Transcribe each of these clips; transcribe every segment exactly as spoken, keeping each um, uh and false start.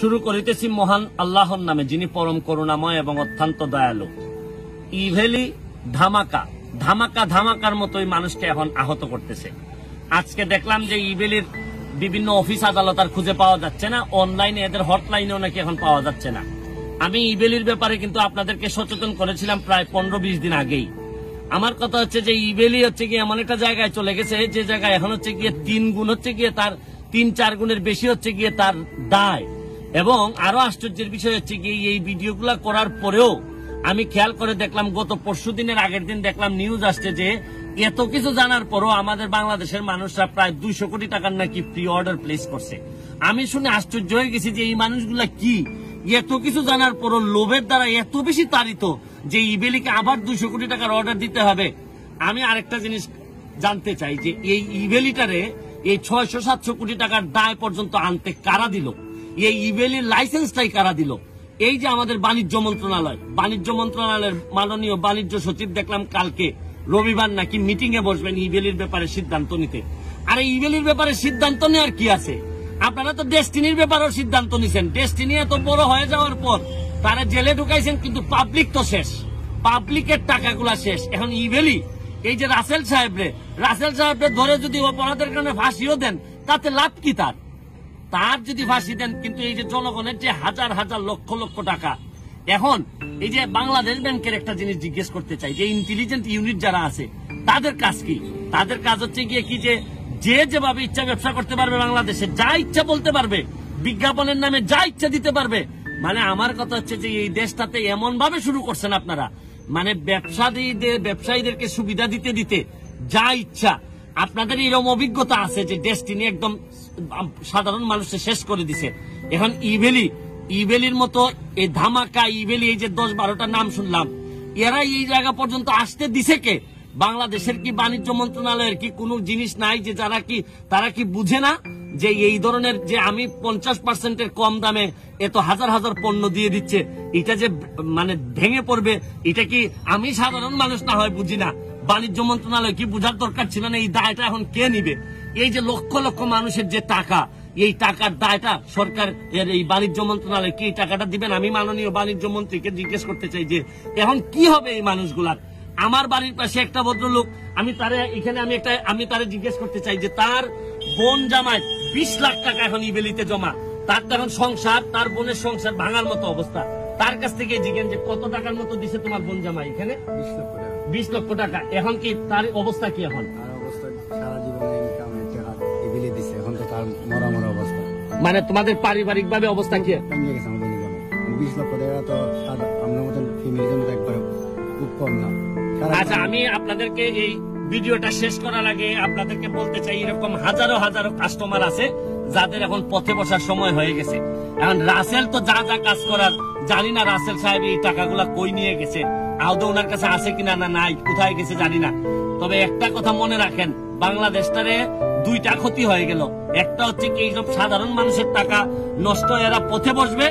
शुरू करितेछि महान आल्लाहर नामे जिनि परम करुणामय एबं अत्यंत दयालु। इभेली धामाका धामाका धामाकार मतोई मानुषके एखन आहत करतेछे। आजके देखलाम जे इभेलिर विभिन्न अफिस आदालत आर खुंजे पावा जाच्छे ना, अनलाइने एदेर हटलाइनेओ नाकि एखन पावा जाच्छे ना। आमि इभेलिर ब्यापारे किन्तु आपनादेरके सचेतन करेछिलाम प्राय पंद्रह बीस दिन आगेई। आमार कथा हच्छे जे इभेली हच्छे कि एमन एकटा जायगाय चले गेछे जे जायगाय एखन हच्छे कि तीन गुण हच्छे कि तार तीन चार गुणेर बेशी हच्छे कि तार दाय। এবং আরো আশ্চর্যের বিষয় হচ্ছে কি এই ভিডিওগুলো করার পরেও আমি খেয়াল করে দেখলাম গত পরশুদিনের আগের দিন দেখলাম নিউজ আসছে যে এত কিছু জানার পরও আমাদের বাংলাদেশের মানুষরা প্রায় দুইশো কোটি টাকার নাকি প্রি অর্ডার প্লেস করছে। আমি শুনে আশ্চর্য হয়ে গেছি যে এই মানুষগুলা কি এত কিছু জানার পরও লোভের দ্বারা এত বেশি তাড়িত যে ইভেলিকে আবার দুইশো কোটি টাকার অর্ডার দিতে হবে। আমি আরেকটা জিনিস জানতে চাই যে এই ইভেলিটারে এই ছয়শো সাতশো কোটি টাকার দায় পর্যন্ত আনতে কারা দিল? এই ইভেলির লাইসেন্সটাই কারা দিল? এই যে আমাদের বাণিজ্য মন্ত্রণালয়, বাণিজ্য মন্ত্রণালয়ের মাননীয় বাণিজ্য সচিব দেখলাম কালকে রবিবার নাকি মিটিং এ বসবেন ইভেলির ব্যাপারে সিদ্ধান্ত নিতে। আরে ইভেলির ব্যাপারে সিদ্ধান্ত নেওয়ার কি আছে? আপনারা তো ডেস্টিনির ব্যাপারেও সিদ্ধান্ত নিছেন। ডেস্টিনি এত বড় হয়ে যাওয়ার পর তারা জেলে ঢুকাইছেন, কিন্তু পাবলিক তো শেষ, পাবলিকের টাকাগুলা শেষ। এখন ইভেলি এই যে রাসেল সাহেবরে রাসেল সাহেবরে ধরে যদি অপরাধের কারণে ফাঁসিও দেন তাতে লাভ কি তার? তার যদি ফাঁসি দেন কিন্তু এই যে জনগণের যে হাজার হাজার লক্ষ লক্ষ টাকা। এখন এই যে বাংলাদেশ ব্যাংকের একটা জিনিস জিজ্ঞেস করতে চাই যে ইন্টেলিজেন্ট ইউনিট যারা আছে তাদের কাজ কি? তাদের কাজ হচ্ছে গিয়ে কি যে যে যেভাবে ইচ্ছা ব্যবসা করতে পারবে, বাংলাদেশে যা ইচ্ছা বলতে পারবে, বিজ্ঞাপনের নামে যা ইচ্ছা দিতে পারবে। মানে আমার কথা হচ্ছে যে এই দেশটাতে এমন ভাবে শুরু করছেন আপনারা, মানে ব্যবসায়ীদের ব্যবসায়ীদেরকে সুবিধা দিতে দিতে যা ইচ্ছা। আপনাদের এরকম অভিজ্ঞতা আছে যে ডেস্টিনি একদম সাধারণ মানুষকে শেষ করে দিছে। এখন ইভেলি ইভেলির মতো এই ধামাকা ইভেলি এই যে দশ বারোটা নাম শুনলাম, এরা এই জায়গা পর্যন্ত আসতে দিছে কে? বাংলাদেশের কি বাণিজ্য মন্ত্রণালয়ের কি কোনো জিনিস নাই যে যারা কি তারা কি বুঝে না যে এই ধরনের যে আমি পঞ্চাশ পার্সেন্টের কম দামে এত হাজার হাজার পণ্য দিয়ে দিচ্ছে, এটা যে মানে ভেঙে পড়বে, এটা কি আমি সাধারণ মানুষ না হয় বুঝি না? বাণিজ্য মন্ত্রণালয় কি বুঝার দরকার ছিল না? এই দায়টা এখন কে নিবে? এই যে লক্ষ লক্ষ মানুষের যে টাকা, এই টাকার দায়টা সরকার এই বাণিজ্য মন্ত্রণালয় কি টাকাটা দিবেন? আমি মাননীয় বাণিজ্য মন্ত্রীকে জিজ্ঞেস করতে চাই যে এখন কি হবে এই মানুষগুলার। আমার বাড়ির পাশে একটা ভদ্রলোক, আমি তারে এখানে আমি একটা আমি তারে জিজ্ঞেস করতে চাই যে তার বোন জামায় বিশ লাখ টাকা এখন ইভেলিতে জমা। তার তখন সংসার, তার বোনের সংসার ভাঙার মতো অবস্থা। তার কাছ থেকে জিজ্ঞেস যে কত টাকার মতো দিছে তোমার বোন জামাই এখানে? বিশ লক্ষ টাকা। বিশ লক্ষ টাকা। এখন কি তার অবস্থা কি এখন? মানে তোমাদের পারিবারিক ভাবে অবস্থা কি? আচ্ছা, আমি আপনাদেরকে এই ভিডিওটা শেষ করার আগে আপনাদেরকে বলতে চাই এরকম হাজারো হাজারো কাস্টমার আছে যাদের এখন পথে বসার সময় হয়ে গেছে। এখন রাসেল তো যা যা কাজ করার, জানি না রাসেল সাহেব এই টাকাগুলা কই নিয়ে গেছে, আদৌ ওনার কাছে আছে কিনা না নাই, কোথায় গেছে জানি না। তবে একটা কথা মনে রাখেন, বাংলাদেশটারে দুইটা ক্ষতি হয়ে গেল। একটা হচ্ছে কি এইসব সাধারণ মানুষের টাকা নষ্ট, এরা পথে বসবে।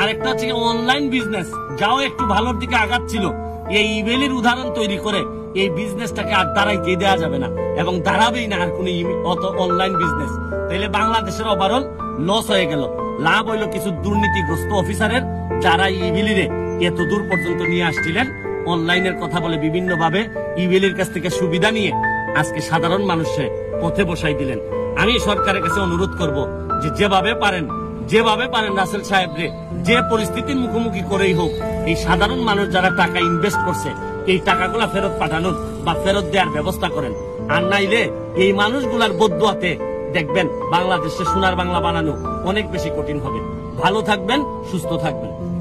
আর একটা হচ্ছে অনলাইন বিজনেস, যাও একটু ভালোর দিকে আগাচ্ছিল, এই ইভেলির উদাহরণ তৈরি করে এই বিজনেসটাকে আর দাঁড়াইতে দেওয়া যাবে না এবং দাঁড়াবেই না আর কোন অত অনলাইন বিজনেস। তাহলে বাংলাদেশের ওভারঅল লস হয়ে গেল। লাভ হইল কিছু দুর্নীতিগ্রস্ত অফিসারের, যারা ইভেলিরে এত দূর পর্যন্ত নিয়ে আসছিলেন অনলাইনের কথা বলে, বিভিন্ন ভাবে ইভেলির কাছ থেকে সুবিধা নিয়ে আজকে সাধারণ মানুষের পথে বসাই দিলেন। আমি সরকারের কাছে অনুরোধ করব যে যেভাবে পারেন যেভাবে পারেন রাসেল সাহেবরে যে পরিস্থিতির মুখোমুখি করেই হোক এই সাধারণ মানুষ যারা টাকা ইনভেস্ট করছে এই টাকাগুলা ফেরত পাঠানোর বা ফেরত দেওয়ার ব্যবস্থা করেন। আর নাইলে এই মানুষগুলার বদদুয়াতে দেখবেন বাংলাদেশে সোনার বাংলা বানানো অনেক বেশি কঠিন হবে। ভালো থাকবেন, সুস্থ থাকবেন।